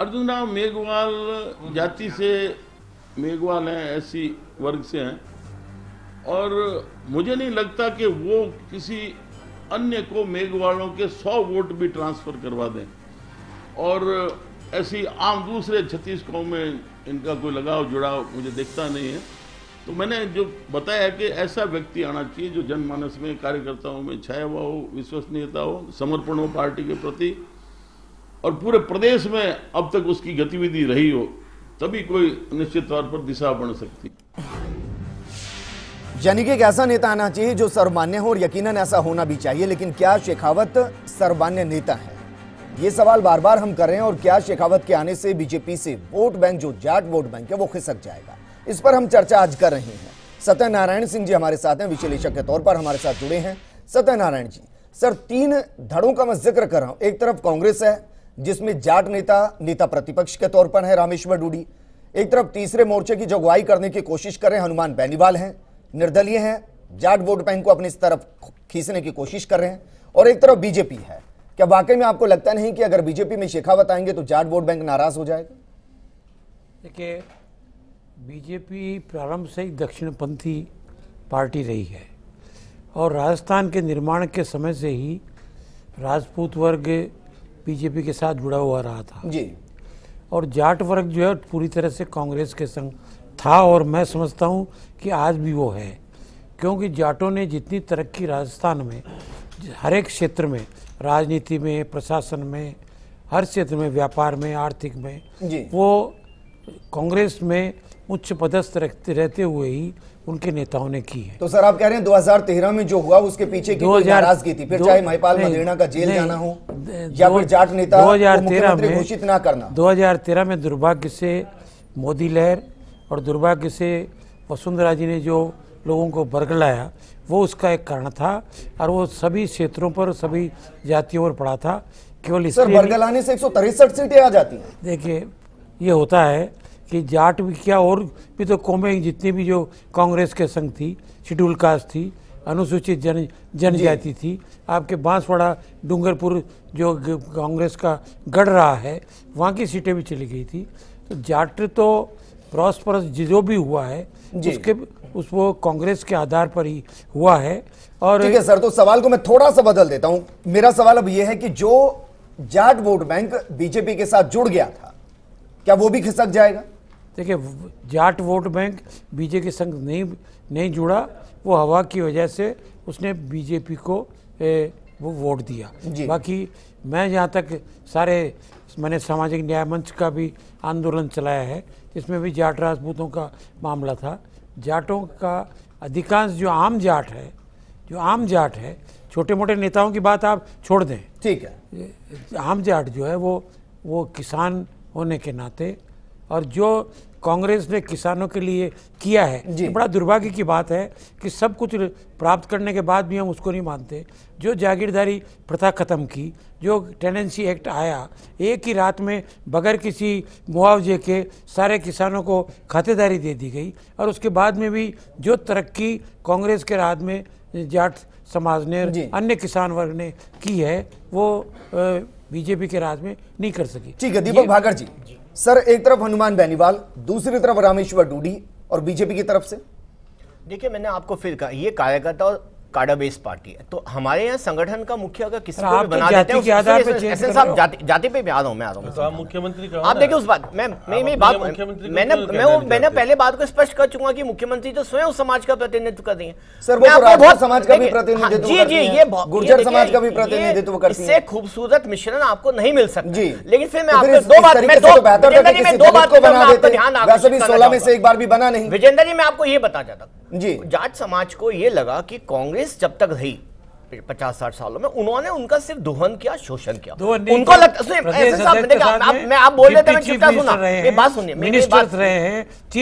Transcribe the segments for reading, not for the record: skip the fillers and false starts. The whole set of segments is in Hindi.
अर्जुनाव मेघवाल जाति से मेघवाल हैं, ऐसी वर्ग से हैं, और मुझे नहीं लगता कि वो किसी अन्य को मेघवालों के 100 वोट भी ट्रांसफ़र करवा दें, और ऐसी आम दूसरे छत्तीसगढ़ में इनका कोई लगाव जुड़ाव मुझे दिखता नहीं है। तो मैंने जो बताया कि ऐसा व्यक्ति आना चाहिए जो जनमानस में, कार्यकर्ताओं में छाया हुआ हो, विश्वसनीयता हो, समर्पण हो पार्टी के प्रति, और पूरे प्रदेश में अब तक उसकी गतिविधि रही हो, तभी कोई निश्चित तौर पर दिशा बन सकती। यानी कि एक ऐसा नेता आना चाहिए जो सर्वमान्य हो, और यकीनन ऐसा होना भी चाहिए। लेकिन क्या शेखावत सर्वमान्य नेता है, ये सवाल बार बार हम कर रहे हैं। और क्या शेखावत के आने से बीजेपी से वोट बैंक, जो जाट वोट बैंक है, वो खिसक जाएगा? इस पर हम चर्चा आज कर रहे हैं। सत्यनारायण सिंह जी हमारे साथ हैं, विश्लेषक के तौर पर हमारे साथ जुड़े हैं। सत्यनारायण जी, सर, तीन धड़ों का मैं जिक्र कर रहा हूं। एक तरफ कांग्रेस है, जिसमें जाट नेता प्रतिपक्ष के तौर पर है रामेश्वर डूडी। एक तरफ तीसरे मोर्चे की जगवाई करने की कोशिश कर रहे हैं हनुमान बेनीवाल हैं, निर्दलीय हैं, जाट वोट बैंक को अपनी इस तरफ खींचने की कोशिश कर रहे हैं, और एक तरफ बीजेपी है। क्या वाकई में आपको लगता नहीं कि अगर बीजेपी में शेखावत आएंगे तो जाट वोट बैंक नाराज हो जाएगा? देखिए, बीजेपी प्रारंभ से ही दक्षिणपंथी पार्टी रही है, और राजस्थान के निर्माण के समय से ही राजपूत वर्ग बीजेपी के साथ जुड़ा हुआ रहा था जी, और जाट वर्ग जो है पूरी तरह से कांग्रेस के संग था, और मैं समझता हूँ कि आज भी वो है, क्योंकि जाटों ने जितनी तरक्की राजस्थान में हर एक क्षेत्र में, राजनीति में, प्रशासन में, हर क्षेत्र में, व्यापार में, आर्थिक में, वो कांग्रेस में उच्च पदस्थ रहते हुए ही उनके नेताओं ने की है। तो सर, आप कह रहे हैं 2013 में जो हुआ उसके पीछे की नाराजगी थी, फिर चाहे महिपाल मलेना का जेल जाना हो या फिर जाट नेता 2013 में घोषित ना करना। 2013 में दुर्भाग्य से मोदी लहर और दुर्भाग्य से वसुंधरा जी ने जो लोगों को बरगलाया, वो उसका एक कारण था, और वो सभी क्षेत्रों पर, सभी जातियों पर पड़ा था। केवल इसलिए सर, बरगलाने से 163 सीटें आ जाती हैं। देखिए, ये होता है कि जाट भी क्या, और भी तो कौमें जितनी भी जो कांग्रेस के संग थी, शेड्यूल कास्ट थी, अनुसूचित जनजाति थी, आपके बांसवाड़ा, डूंगरपुर जो कांग्रेस का गढ़ रहा है, वहाँ की सीटें भी चली गई थी। तो जाट तो प्रॉस्परस जो भी हुआ है उसके वो कांग्रेस के आधार पर ही हुआ है। और ठीक है सर, तो सवाल को मैं थोड़ा सा बदल देता हूँ। मेरा सवाल अब ये है कि जो जाट वोट बैंक बीजेपी के साथ जुड़ गया था, क्या वो भी खिसक जाएगा? देखिए, जाट वोट बैंक बीजेपी के संग नहीं जुड़ा, वो हवा की वजह से उसने बीजेपी को वो वोट दिया। बाकी मैं जहाँ तक मैंने सामाजिक न्याय मंच का भी आंदोलन चलाया है, इसमें भी जाट राजपूतों का मामला था। जाटों का अधिकांश जो आम जाट है, छोटे मोटे नेताओं की बात आप छोड़ दें, ठीक है, आम जाट जो है वो किसान होने के नाते, और जो कांग्रेस ने किसानों के लिए किया है, बड़ा दुर्भाग्य की बात है कि सब कुछ प्राप्त करने के बाद भी हम उसको नहीं मानते। जो जागीरदारी प्रथा ख़त्म की, जो टेनेंसी एक्ट आया, एक ही रात में बगैर किसी मुआवजे के सारे किसानों को खातेदारी दे दी गई, और उसके बाद में भी जो तरक्की कांग्रेस के राज में जाट समाज ने, अन्य किसान वर्ग ने की है, वो बीजेपी के राज में नहीं कर सकी। ठीक है दीपक भाकर जी, सर, एक तरफ हनुमान बेनीवाल, दूसरी तरफ रामेश्वर डूडी, और बीजेपी की तरफ से देखिए, मैंने आपको फिर कहा, ये कार्यकर्ता और काडा बेस पार्टी है। तो हमारे यहाँ संगठन का मुखिया का किसी को भी बना देते हैं, जाति पे भी आ रहा हूँ, मुख्यमंत्री आप देखिए उस बात, मैंने पहले बात को स्पष्ट कर चुका कि मुख्यमंत्री तो स्वयं समाज का प्रतिनिधित्व कर रही है, गुर्जर समाज का भी प्रतिनिधित्व कर, इससे खूबसूरत मिश्रण आपको नहीं मिल सकता। लेकिन फिर मैं आपको दो बात को ध्यान, 16 में से एक बार भी बना नहीं। विजेंद्र जी, मैं आपको ये बता चाहता जी, जाट समाज को ये लगा कि कांग्रेस जब तक रही 50-60 सालों में, उन्होंने उनका सिर्फ दोहन किया, शोषण किया। उनको चीफ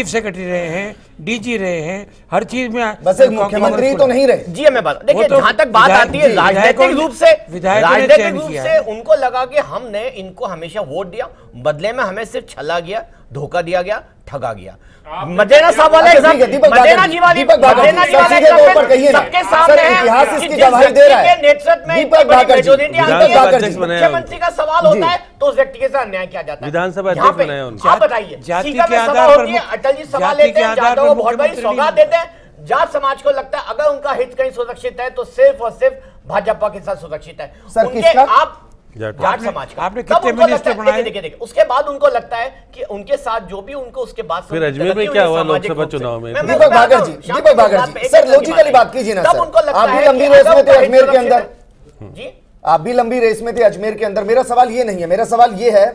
सेक्रेटरी रहे हैं, डीजी रहे हैं, हर चीज में मुख्यमंत्री तो नहीं रहे जी। मैं बात देखिए, जहाँ तक बात आती है राजनीतिक रूप से, उनको लगा कि हमने इनको हमेशा वोट दिया, बदले में हमें सिर्फ छला गया, धोखा दिया गया, ठगा गया। मदेना साहब वाले सबके सामने मुख्यमंत्री का सवाल होता है तो उस व्यक्ति के साथ अन्याय किया जाता है। विधानसभा आप बताइए अटल जी सवाल लेते हैं, जाटों को बहुत बड़ी सौगात देते हैं। जाट समाज को लगता है अगर उनका हित कहीं सुरक्षित है तो सिर्फ और सिर्फ भाजपा के साथ सुरक्षित है। उनके आप जाट समाज का आपने कितने मिनिस्टर बनाए? देखिए उसके बाद उनको लगता है कि उनके साथ जो भी उनको उसके बाद फिर अजमेर में क्या हुआ लोकसभा चुनाव में दीपक भागर जी सर लॉजिकली बात कीजिए ना सर। आप भी लंबी रेस में थे अजमेर के अंदर जी, आप भी लंबी रेस में थे अजमेर के अंदर। मेरा सवाल ये नहीं है, मेरा सवाल ये है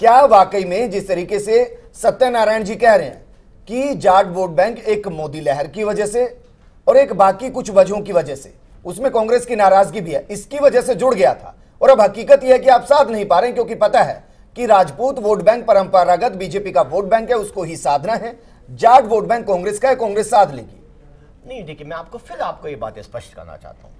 क्या वाकई में जिस तरीके से सत्यनारायण जी कह रहे हैं कि जाट वोट बैंक एक मोदी लहर की वजह से और एक बाकी कुछ वजहों की वजह से, उसमें कांग्रेस की नाराजगी भी है, इसकी वजह से जुड़ गया था और अब हकीकत यह है कि आप साथ नहीं पा रहे हैं क्योंकि पता है कि राजपूत वोट बैंक परंपरागत बीजेपी का वोट बैंक है, उसको ही साधना है। जाट वोट बैंक कांग्रेस का है, कांग्रेस साध लेगी। नहीं देखिए मैं आपको फिर आपको ये बात स्पष्ट करना चाहता हूँ,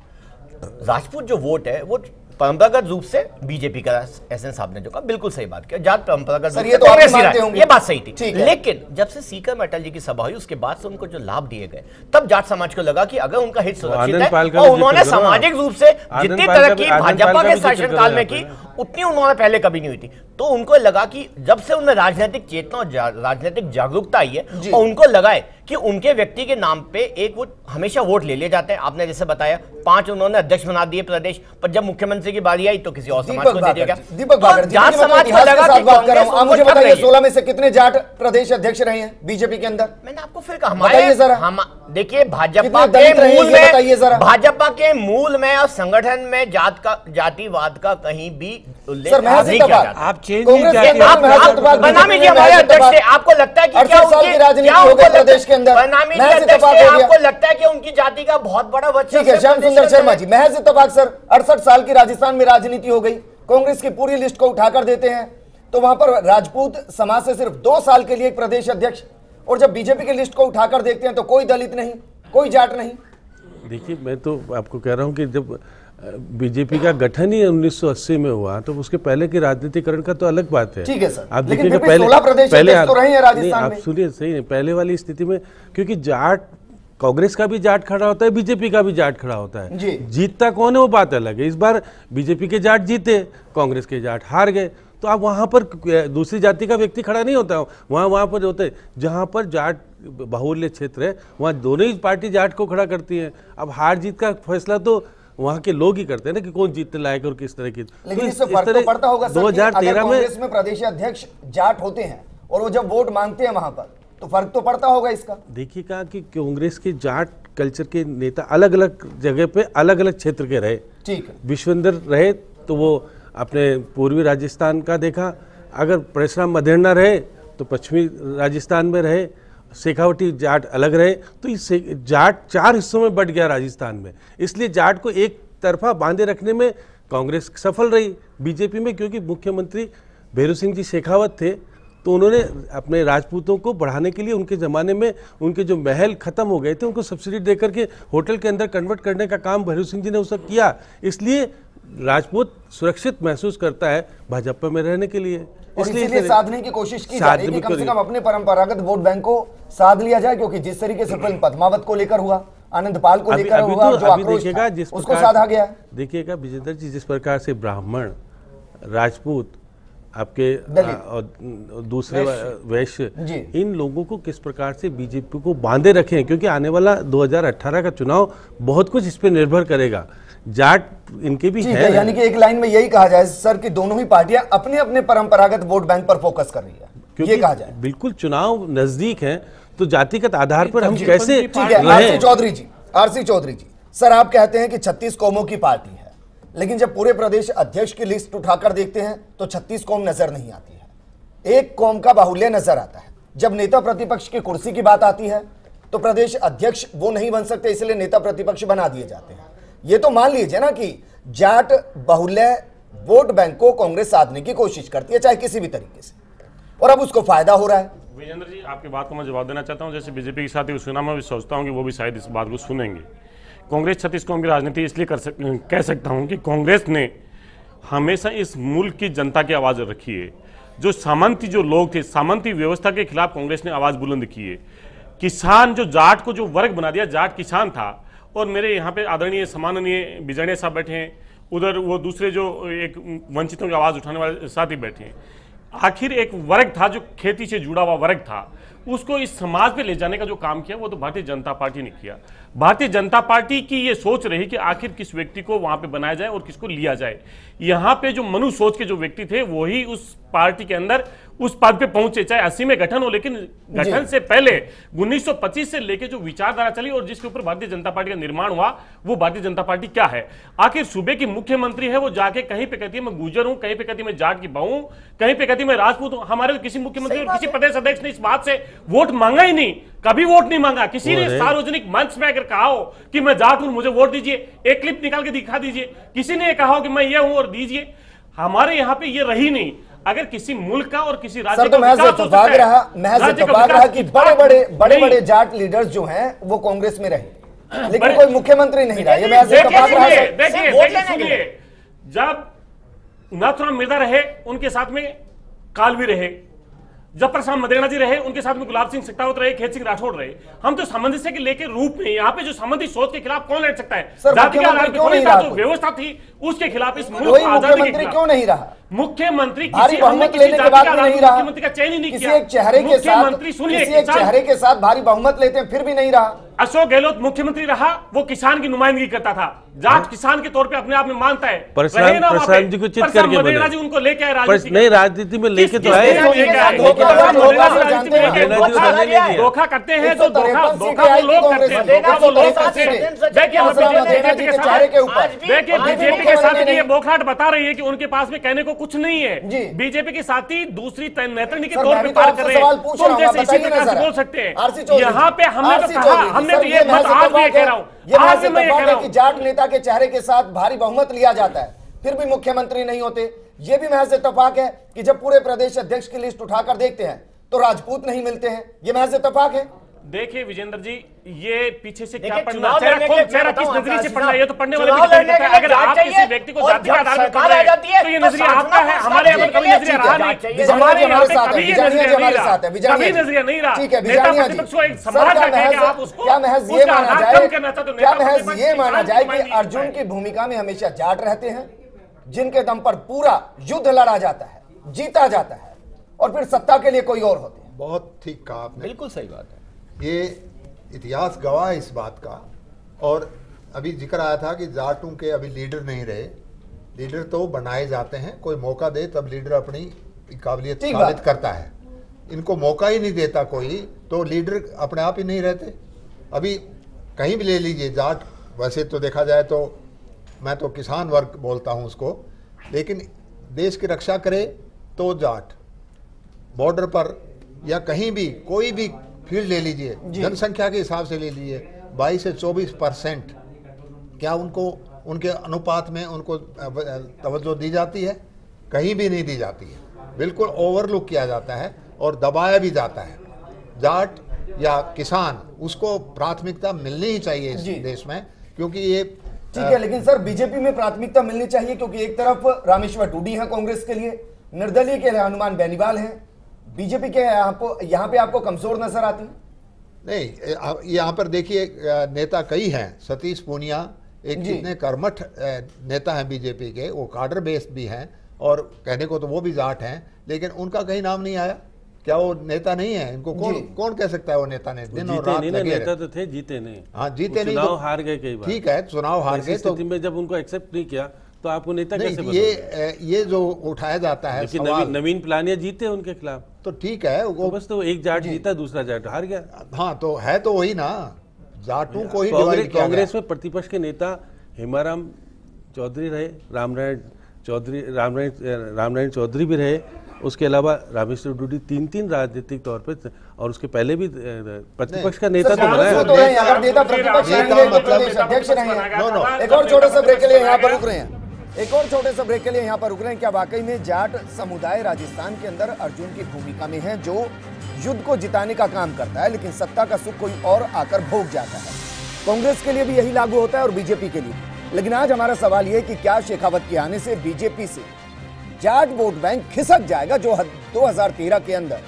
राजपूत जो वोट है वो परंपरागत रूप से बीजेपी का एसएन साहब ने जो कहा बिल्कुल सही बात किया। जाट परंपरागत रूप से तो कांग्रेस मानते होंगे, ये बात सही थी। लेकिन जब से सीकर में अटल जी की सभा हुई उसके बाद से उनको जो लाभ दिए गए तब जाट समाज को लगा कि अगर उनका हित सुरक्षित है और उन्होंने सामाजिक रूप से जितनी तरक्की भाजपा के शासनकाल में की उतनी उन्होंने पहले कभी नहीं हुई थी। तो उनको लगा कि जब से उनमें राजनीतिक चेतना और राजनीतिक जागरूकता आई है और उनको लगाए कि उनके व्यक्ति के नाम पे एक वो हमेशा वोट ले लिए जाते हैं। आपने जैसे बताया 5 उन्होंने अध्यक्ष बना दिए प्रदेश पर, जब मुख्यमंत्री की बारी आई तो किसी और समाज को दे दिया। दीपक भागर जाट समाज को लगा कि कांग्रेस मुझे बताइए 16 में से कितने जाट प्रदेश अध्यक्ष रहे हैं बीजेपी के अंदर? मैंने आपको फिर कहा हमारे देखिए भाजपा के मूल में और संगठन में जात का जातिवाद का कहीं भी आप चेंज आपको लगता है कि आपको लगता है कि उनकी जाति का बहुत बड़ा वचन है। श्याम सुंदर शर्मा जी महज इत्तेफाक सर 68 साल की राजस्थान में राजनीति हो गई। कांग्रेस की पूरी लिस्ट को उठाकर देते हैं तो वहां पर राजपूत समाज से सिर्फ 2 साल के लिए एक प्रदेश अध्यक्ष, और जब बीजेपी की लिस्ट को उठाकर देखते हैं तो कोई दलित नहीं, कोई जाट नहीं। देखिए मैं तो आपको कह रहा हूँ कि जब बीजेपी का गठन ही 1980 में हुआ तो उसके पहले के राजनीतिकरण का तो अलग बात है। ठीक है सर, आप देखिएगा पहले तो रहे हैं राजस्थान में। आप सुनिए सही नहीं पहले वाली स्थिति में, क्योंकि जाट कांग्रेस का भी जाट खड़ा होता है, बीजेपी का भी जाट खड़ा होता है। जीतता कौन है वो बात अलग है। इस बार बीजेपी के जाट जीते, कांग्रेस के जाट हार गए, तो आप वहाँ पर दूसरी जाति का व्यक्ति खड़ा नहीं होता। वहाँ पर होते जहाँ पर जाट बाहुल्य क्षेत्र है वहाँ दोनों ही पार्टी जाट को खड़ा करती है। अब हार जीत का फैसला तो वहाँ के लोग ही करते हैं ना कि कौन जीतने लायक और किस तरह की। लेकिन इससे फर्क तो पड़ता होगा सर, 2013 में प्रदेश अध्यक्ष जाट होते हैं और वो जब वोट मांगते हैं वहाँ पर तो फर्क तो पड़ता होगा इसका। देखिएगा कि कांग्रेस के जाट कल्चर के नेता अलग अलग जगह पे अलग अलग क्षेत्र के रहे। ठीक है, विश्वेंद्र रहे तो वो अपने पूर्वी राजस्थान का देखा, अगर प्रशांत मदेना रहे तो पश्चिमी राजस्थान में रहे, शेखावटी जाट अलग रहे। तो इस जाट 4 हिस्सों में बढ़ गया राजस्थान में, इसलिए जाट को एक तरफा बांधे रखने में कांग्रेस सफल रही। बीजेपी में क्योंकि मुख्यमंत्री भैरू सिंह जी शेखावत थे तो उन्होंने अपने राजपूतों को बढ़ाने के लिए उनके ज़माने में उनके जो महल ख़त्म हो गए थे उनको सब्सिडी दे करके होटल के अंदर कन्वर्ट करने का काम भैरू सिंह जी ने उस वक्त किया। इसलिए राजपूत सुरक्षित महसूस करता है भाजपा में रहने के लिए, इसलिए साधने की कोशिश की जा रही है कि कम से कम अपने परंपरागत वोट बैंक को साध लिया जाए। क्योंकि जिस तरीके से पद्मावत को लेकर हुआ, आनंदपाल को लेकर हुआ, जो आक्रोश था उसको साधा गया। देखिएगा विजेंद्र जी जिस प्रकार से ब्राह्मण राजपूत आपके और दूसरे वैश्य इन लोगों को किस प्रकार से बीजेपी को बांधे रखे हैं, क्योंकि आने वाला 2018 का चुनाव बहुत कुछ इस पर निर्भर करेगा। जाट इनके भी है, यानी कि एक लाइन में यही कहा जाए सर कि दोनों ही पार्टियां अपने अपने परंपरागत वोट बैंक पर फोकस कर रही है, क्योंकि कहा जाए बिल्कुल चुनाव नजदीक है तो जातिगत आधार पर हम कैसे। आरसी चौधरी जी सर आप कहते हैं कि 36 कौमों की पार्टी है, लेकिन जब पूरे प्रदेश अध्यक्ष की लिस्ट उठाकर देखते हैं तो 36 कौम नजर नहीं आती है, एक कौम का बाहुल्य नजर आता है। जब नेता प्रतिपक्ष की कुर्सी की बात आती है तो प्रदेश अध्यक्ष वो नहीं बन सकते, इसलिए नेता प्रतिपक्ष बना दिए जाते हैं। ये तो मान लीजिए ना कि जाट बाहुल्य वोट बैंक को कांग्रेस साधने की कोशिश करती है चाहे किसी भी तरीके से, और अब उसको फायदा हो रहा है। विजेंद्र जी आपकी बात को मैं जवाब देना चाहता हूँ, जैसे बीजेपी के साथ सुना मैं भी सोचता हूँ कि वो भी शायद इस बात को सुनेंगे। कांग्रेस 36 कौम की राजनीति इसलिए कह सकता हूँ कि कांग्रेस ने हमेशा इस मुल्क की जनता की आवाज़ रखी है। जो सामंती जो लोग थे, सामंती व्यवस्था के खिलाफ कांग्रेस ने आवाज़ बुलंद की है। किसान जो जाट को जो वर्ग बना दिया, जाट किसान था। और मेरे यहाँ पे आदरणीय सम्माननीय बिजाणिया साहब बैठे हैं, उधर वो दूसरे जो एक वंचितों की आवाज़ उठाने वाले साथी बैठे हैं। आखिर एक वर्ग था जो खेती से जुड़ा हुआ वर्ग था, उसको इस समाज पे ले जाने का जो काम किया वो तो भारतीय जनता पार्टी ने किया। भारतीय जनता पार्टी की ये सोच रही कि आखिर किस व्यक्ति को वहाँ पे बनाया जाए और किसको लिया जाए। यहाँ पे जो मनु सोच के जो व्यक्ति थे वही उस पार्टी के अंदर उस पद पे पहुंचे, चाहे 80 में गठन हो, लेकिन गठन से पहले 1925 से लेकर जो विचारधारा चली और जिसके ऊपर भारतीय जनता पार्टी का निर्माण हुआ वो भारतीय जनता पार्टी क्या है। आखिर सूबे की मुख्यमंत्री है, वो जाके कहीं पे कहती है मैं गुर्जर हूं, कहीं पे कहती है मैं जाट की बहू हूं, कहीं पे कहती है मैं राजपूत हूं। हमारे किसी मुख्यमंत्री और किसी प्रदेश अध्यक्ष ने इस बात से वोट मांगा ही नहीं, कभी वोट नहीं मांगा। किसी ने सार्वजनिक मंच में अगर कहा हो कि मैं जाट हूं मुझे वोट दीजिए, एक क्लिप निकाल के दिखा दीजिए। किसी ने कहा हो कि मैं ये हूं और दीजिए। हमारे यहाँ पे ये रही नहीं। अगर किसी मुल्क का और किसी राज्य का विकास हो सकता है, राज्य का विकास कि बड़े बड़े जाट लीडर्स जो हैं वो कांग्रेस में रहे, लेकिन कोई मुख्यमंत्री नहीं रहा। ये देखिए सुनिए, जब नथुराम मिर्धा रहे उनके साथ में कालवी रहे, जब प्रशांत मदेना जी रहे उनके साथ में गुलाब सिंह सिक्तावत रहे, खेत सिंह राठौड़ रहे। हम तो सामंजस्य के लेके रूप में यहाँ पे जो सामंजस्य सोच के खिलाफ कौन लड़ सकता है? जाति का आधार जो व्यवस्था थी उसके खिलाफ इस मुल्क की आजादी के क्यों नहीं रहा मुख्यमंत्री? किसी मुख्यमंत्री का चयन ही नहीं किया। मुख्यमंत्री सुनिए, चेहरे के साथ भारी बहुमत लेते हैं फिर भी नहीं रहा। अशोक गहलोत मुख्यमंत्री रहा, वो किसान की नुमाइंदगी करता था, जाट किसान के तौर पे अपने आप में मानता है। प्रशांत जी को चित करके मदेना जी उनको लेके आए राजनीति में। नहीं, राजनीति में लेके तो आए, धोखा करते हैं तो धोखा वो लोग करते हैं, धोखा वो लोग करते हैं। देखिए बीजेपी के साथी ये बोखलाहट बता रही है कि उनके पास में कहने को कुछ नहीं है। बीजेपी के साथी दूसरी नेत्रणी के तौर पे पार कर रहे हैं। तुम जैसे इसी प्रकार से बोल सकते हैं। यहाँ पे हमने तो कहा, हमने तो ये मत आज भी कह रहा हूँ, आज से मैं ये कह रहा हूँ, जाट नेता के चेहरे के साथ भारी बहुमत लिया जाता है फिर भी मुख्यमंत्री नहीं होते। यह भी महज इत्तेफाक है कि जब पूरे प्रदेश अध्यक्ष की लिस्ट उठाकर देखते हैं तो राजपूत नहीं मिलते हैं। यह महज इत्तेफाक है। देखिए विजेंद्र जी, ये पीछे से क्या पढ़ना, चेहरा किस नजरिए से पढ़ना, ये तो पढ़ने वाले भी देखते हैं। अगर आप किसी व्यक्ति को जाति के आधार पर पढ़ रहे हैं तो ये नजरिया आपका है। हमारे यहाँ पर कभी नजरिया रहा नहीं, हमारे यहाँ पे कभी ये नजरिया नहीं रहा। नेता प्रतिपक्ष को एक सम्मान करते हैं कि आप उसको उसका आधार कम करना चाहते हो। क्या महज ये माना जाए कि अर्जुन की भूमिका में हमेशा जाट रहते हैं, जिनके दम पर पूरा युद्ध लड़ा जाता है, जीता जाता है, और फिर सत्ता के लिए कोई और होते हैं? बहुत ठीक कहा आपने, बिल्कुल सही बात है। ये इतिहास गवाह है इस बात का। और अभी जिक्र आया था कि जाटों के अभी लीडर नहीं रहे। लीडर तो बनाए जाते हैं, कोई मौका दे तब लीडर अपनी काबिलियत साबित करता है। इनको मौका ही नहीं देता कोई तो लीडर अपने आप ही नहीं रहते। अभी कहीं भी ले लीजिए, जाट वैसे तो देखा जाए तो मैं तो किसान वर्ग बोलता हूँ उसको, लेकिन देश की रक्षा करे तो जाट। बॉर्डर पर या कहीं भी कोई भी फिर ले लीजिए, जनसंख्या के हिसाब से ले लीजिए 22 से 24%, क्या उनको उनके अनुपात में उनको तवज्जो दी जाती है? कहीं भी नहीं दी जाती है, बिल्कुल ओवरलुक किया जाता है और दबाया भी जाता है। जाट या किसान उसको प्राथमिकता मिलनी ही चाहिए इस देश में, क्योंकि ये ठीक है। लेकिन सर बीजेपी में प्राथमिकता मिलनी चाहिए, क्योंकि एक तरफ रामेश्वर डूडी हैं कांग्रेस के लिए, निर्दलीय के लिए हनुमान बेनीवाल हैं। बीजेपी के यहाँ पे आपको कमजोर नजर आती है? नहीं, यहाँ पर देखिए नेता कई हैं। सतीश पूनिया एक जितने कर्मठ नेता हैं बीजेपी के, वो कार्डर बेस्ड भी हैं और कहने को तो वो भी जाट हैं, लेकिन उनका कहीं नाम नहीं आया। क्या वो नेता नहीं है? इनको कौन कह सकता है वो नेता नहीं? दिन और रात लगे रहते तो थे, जीते नहीं। हाँ, जीते नहीं, चुनाव हार गए कई बार। ठीक है, चुनाव हार गए तो जब उनको एक्सेप्ट नहीं किया तो आपको नेता कैसे बनोगे? ये जो उठाया जाता है सवाल, नवीन पिलानिया जीते उनके खिलाफ तो ठीक है, वो बस तो एक जाट जीता, दूसरा जाट हार गया। हाँ तो है तो वही ना, जाटों को ही डिवाइड किया। कांग्रेस में प्रतिपक्ष के नेता हेमाराम चौधरी रहे, राम नायण चौधरी भी रहे, उसके अलावा रामेश्वर डूडी, तीन राजनीतिक तौर पे, और उसके पहले भी प्रतिपक्ष का नेता तो बना है। नेता प्रतिपक्ष नहीं। एक और छोटे से ब्रेक के लिए यहाँ पर रुक रहे हैं। क्या वाकई में जाट समुदाय राजस्थान के अंदर अर्जुन की भूमिका में है, जो युद्ध को जिताने का काम करता है, लेकिन सत्ता का सुख कोई और आकर भोग जाता है? कांग्रेस के लिए भी यही लागू होता है और बीजेपी के लिए। लेकिन आज हमारा सवाल यह कि क्या शेखावत के आने से बीजेपी से जाट वोट बैंक खिसक जाएगा जो 2013 के अंदर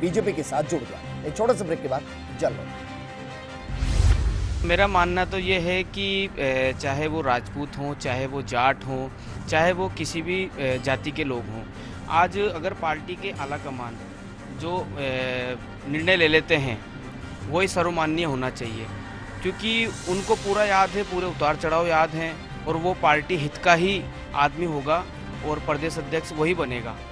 बीजेपी के साथ जुड़ गया। एक छोटा सा ब्रेक के बाद चल रहा। मेरा मानना तो ये है कि चाहे वो राजपूत हों, चाहे वो जाट हों, चाहे वो किसी भी जाति के लोग हों, आज अगर पार्टी के आला कमान जो निर्णय ले लेते हैं वही सर्वमान्य होना चाहिए, क्योंकि उनको पूरा याद है, पूरे उतार चढ़ाव याद हैं और वो पार्टी हित का ही आदमी होगा और प्रदेश अध्यक्ष वही बनेगा।